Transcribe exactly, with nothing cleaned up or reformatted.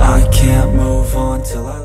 I can't move on till I